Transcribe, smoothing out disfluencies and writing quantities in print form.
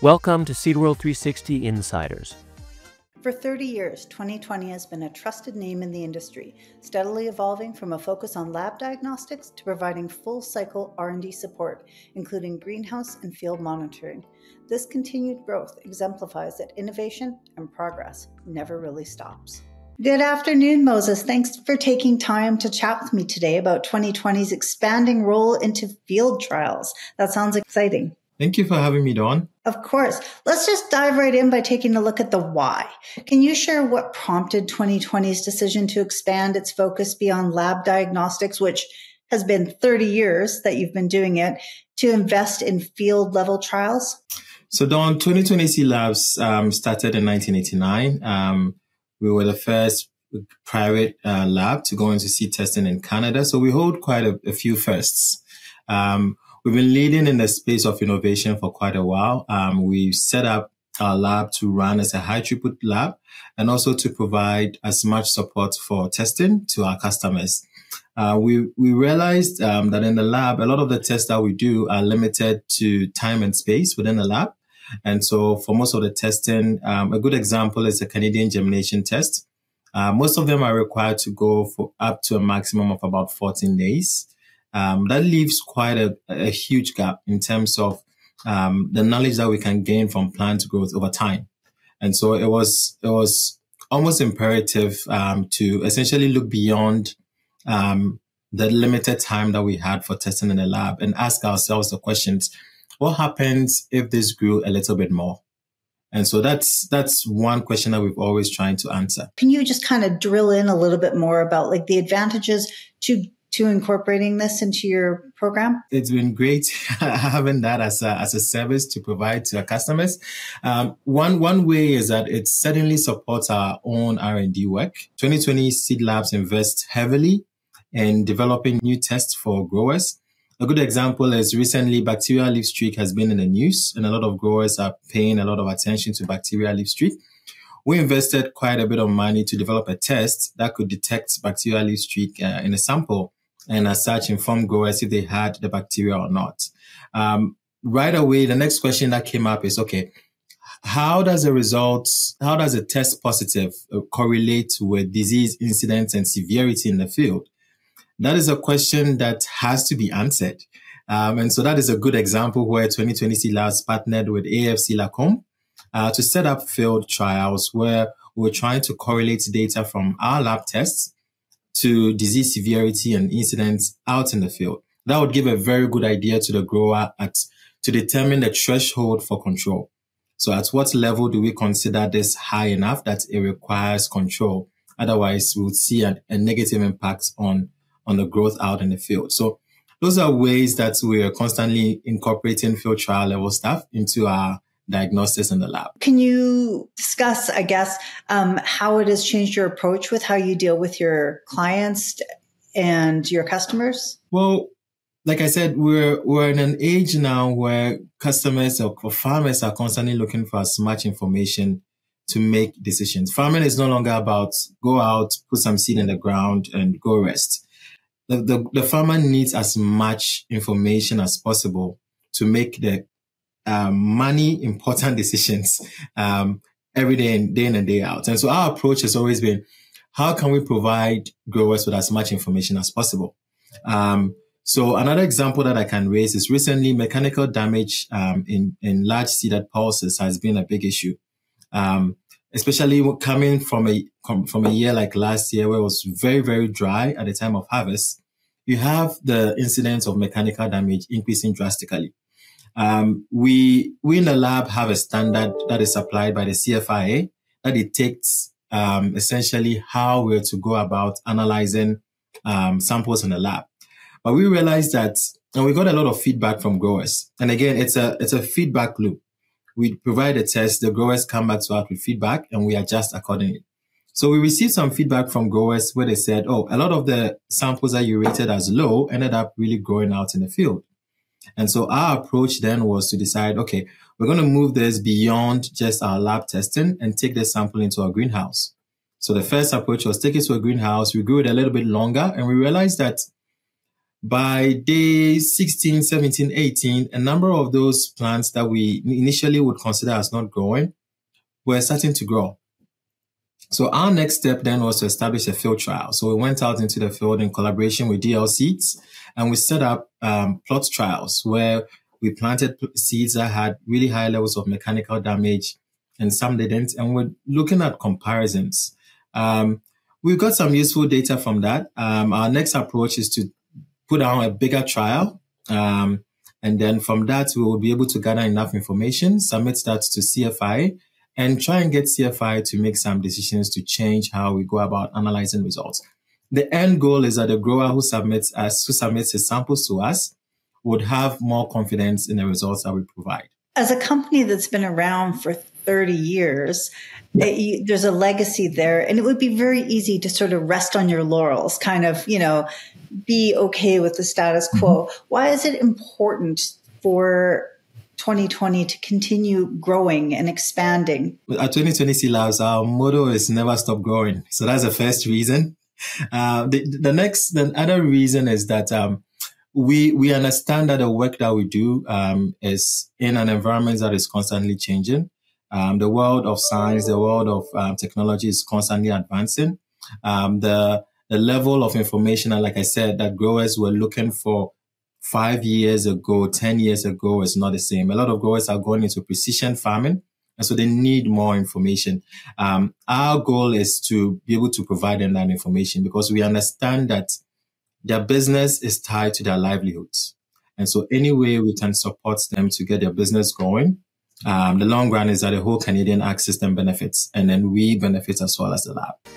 Welcome to SeedWorld 360 Insiders. For 30 years, 20/20 has been a trusted name in the industry, steadily evolving from a focus on lab diagnostics to providing full-cycle R&D support, including greenhouse and field monitoring. This continued growth exemplifies that innovation and progress never really stops. Good afternoon, Moses. Thanks for taking time to chat with me today about 20/20's expanding role into field trials. That sounds exciting. Thank you for having me, Dawn. Of course. Let's just dive right in by taking a look at the why. Can you share what prompted 20/20's decision to expand its focus beyond lab diagnostics, which has been 30 years that you've been doing it, to invest in field-level trials? So, Dawn, 20/20 Seed Labs started in 1989. We were the first private lab to go into seed testing in Canada. So we hold quite a few firsts. We've been leading in the space of innovation for quite a while. We set up our lab to run as a high throughput lab and also to provide as much support for testing to our customers. We realized that in the lab, a lot of the tests that we do are limited to time and space within the lab. And so for most of the testing, a good example is the Canadian germination test. Most of them are required to go for up to a maximum of about 14 days. That leaves quite a huge gap in terms of the knowledge that we can gain from plant growth over time. And so it was almost imperative to essentially look beyond the limited time that we had for testing in the lab and ask ourselves the questions, what happens if this grew a little bit more? And so that's one question that we've always tried to answer. Can you just kind of drill in a little bit more about like the advantages to incorporating this into your program? It's been great having that as a service to provide to our customers. One way is that it certainly supports our own R&D work. 20/20 Seed Labs invests heavily in developing new tests for growers. A good example is recently Bacterial Leaf Streak has been in the news, and a lot of growers are paying a lot of attention to Bacterial Leaf Streak. We invested quite a bit of money to develop a test that could detect Bacterial Leaf Streak in a sample, and as such inform growers if they had the bacteria or not. Right away, the next question that came up is, okay, how does a test positive correlate with disease incidence and severity in the field? That is a question that has to be answered. And so that is a good example where 20/20 Seed Labs partnered with AFC Lacombe to set up field trials where we're trying to correlate data from our lab tests to disease severity and incidence out in the field. That would give a very good idea to the grower to determine the threshold for control. So at what level do we consider this high enough that it requires control? Otherwise, we'll see a negative impact on the growth out in the field. So those are ways that we are constantly incorporating field trial level stuff into our diagnosis in the lab. Can you discuss, I guess, how it has changed your approach with how you deal with your clients and your customers? Well, like I said, we're in an age now where customers or farmers are constantly looking for as much information to make decisions. Farming is no longer about go out, put some seed in the ground and go rest. The farmer needs as much information as possible to make the money important decisions every day, and day in and day out. And so our approach has always been, how can we provide growers with as much information as possible? So another example that I can raise is recently mechanical damage in large seeded pulses has been a big issue, especially coming from a year like last year where it was very, very dry at the time of harvest. You have the incidence of mechanical damage increasing drastically. We in the lab have a standard that is supplied by the CFIA that dictates essentially how we're to go about analyzing samples in the lab. But we realized that, and we got a lot of feedback from growers. And again, it's a feedback loop. We provide a test, the growers come back to us with feedback, and we adjust accordingly. So we received some feedback from growers where they said, oh, a lot of the samples that you rated as low ended up really growing out in the field. And so our approach then was to decide, okay, we're going to move this beyond just our lab testing and take the sample into our greenhouse. So the first approach was take it to a greenhouse. We grew it a little bit longer, and we realized that By day 16, 17, 18, a number of those plants that we initially would consider as not growing were starting to grow. So our next step then was to establish a field trial. So we went out into the field in collaboration with DL Seeds, and we set up plot trials where we planted seeds that had really high levels of mechanical damage and some didn't, and we're looking at comparisons. We got some useful data from that. Our next approach is to put down a bigger trial, and then from that, we will be able to gather enough information, submit that to CFIA, and try and get CFIA to make some decisions to change how we go about analyzing results. The end goal is that the grower who submits his samples to us would have more confidence in the results that we provide. As a company that's been around for 30 years, there's a legacy there, and it would be very easy to sort of rest on your laurels, kind of, you know, be okay with the status quo. Mm-hmm. Why is it important for 2020 to continue growing and expanding? At 20/20 Seed Labs, our motto is never stop growing. So that's the first reason. The other reason is that we understand that the work that we do is in an environment that is constantly changing. The world of science, the world of technology is constantly advancing. The level of information, and like I said, that growers were looking for 5 years ago, 10 years ago, is not the same. A lot of growers are going into precision farming, and so they need more information. Our goal is to be able to provide them that information because we understand that their business is tied to their livelihoods. And so any way we can support them to get their business going, the long run is that the whole Canadian ag system benefits, and then we benefit as well as the lab.